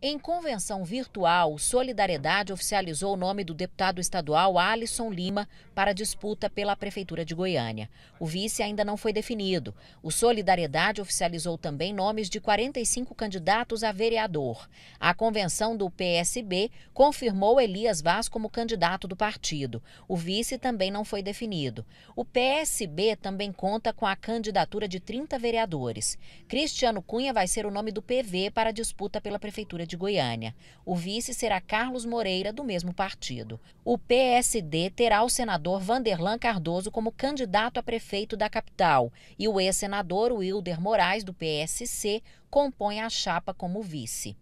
Em convenção virtual, Solidariedade oficializou o nome do deputado estadual Alisson Lima para disputa pela Prefeitura de Goiânia. O vice ainda não foi definido. O Solidariedade oficializou também nomes de 45 candidatos a vereador. A convenção do PSB confirmou Elias Vaz como candidato do partido. O vice também não foi definido. O PSB também conta com a candidatura de 30 vereadores. Cristiano Cunha vai ser o nome do PV para disputa pela Prefeitura de Goiânia. O vice será Carlos Moreira, do mesmo partido. O PSD terá o senador Vanderlan Cardoso como candidato a prefeito da capital e o ex-senador Wilder Moraes, do PSC, compõe a chapa como vice.